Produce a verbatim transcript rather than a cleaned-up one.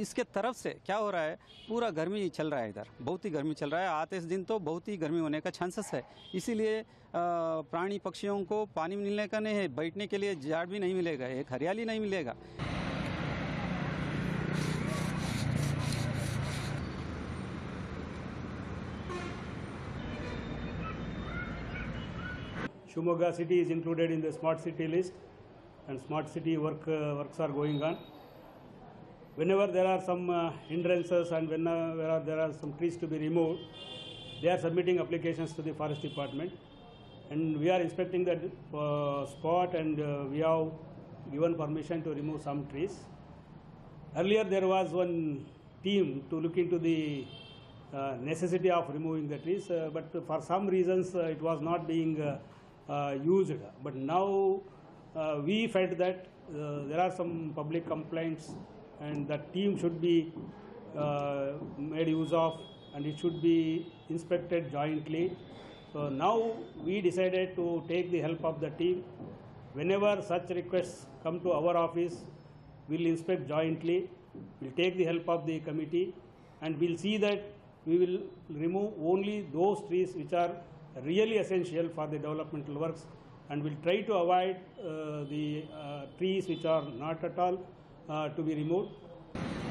इसके तरफ से क्या हो रहा है, पूरा गर्मी चल रहा है इधर, बहुत ही गर्मी चल रहा है। आते इस दिन तो बहुत ही गर्मी होने का चांसेस है। इसीलिए प्राणी पक्षियों को पानी मिलने का नहीं है, बैठने के लिए झाड़ भी नहीं मिलेगा, एक हरियाली नहीं मिलेगा। Shimoga city is included in the smart city list, and smart city work uh, works are going on. Whenever there are some uh, hindrances and whenever there are some trees to be removed, they are submitting applications to the forest department, and we are inspecting that uh, spot, and uh, we have given permission to remove some trees. Earlier there was one team to look into the uh, necessity of removing the trees, uh, but for some reasons uh, it was not being uh, Uh, used, but now uh, we felt that uh, there are some public complaints, and that team should be uh, made use of, and it should be inspected jointly. So now we decided to take the help of the team. Whenever such requests come to our office, we'll inspect jointly, we'll take the help of the committee, and we'll see that we will remove only those trees which are really essential for the developmental works, and will try to avoid uh, the uh, trees which are not at all uh, to be removed.